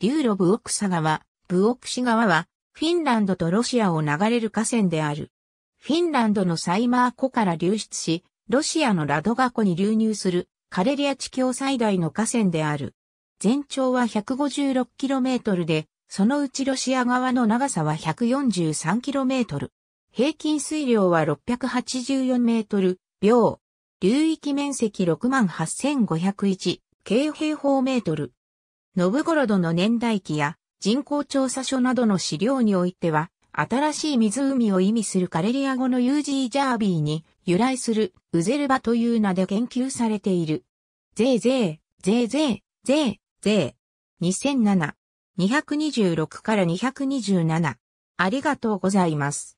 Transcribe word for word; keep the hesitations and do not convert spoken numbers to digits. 流路ブオクサ川、ブオクシ川は、フィンランドとロシアを流れる河川である。フィンランドのサイマー湖から流出し、ロシアのラドガ湖に流入する、カレリア地峡最大の河川である。全長は ひゃくごじゅうろくキロメートル で、そのうちロシア側の長さは ひゃくよんじゅうさんキロメートル。平均水量はろっぴゃくはちじゅうよんメートルびょう。流域面積 ろくまんはっせんごひゃくいち 平方メートル。ノブゴロドの年代記や人口調査書などの資料においては、新しい湖を意味するカレリア語のUuzijärviに由来するウゼルバという名で研究されている。ぜいぜい、ぜいぜい、ぜいぜい。にせんなな、にひゃくにじゅうろくからにひゃくにじゅうなな。ありがとうございます。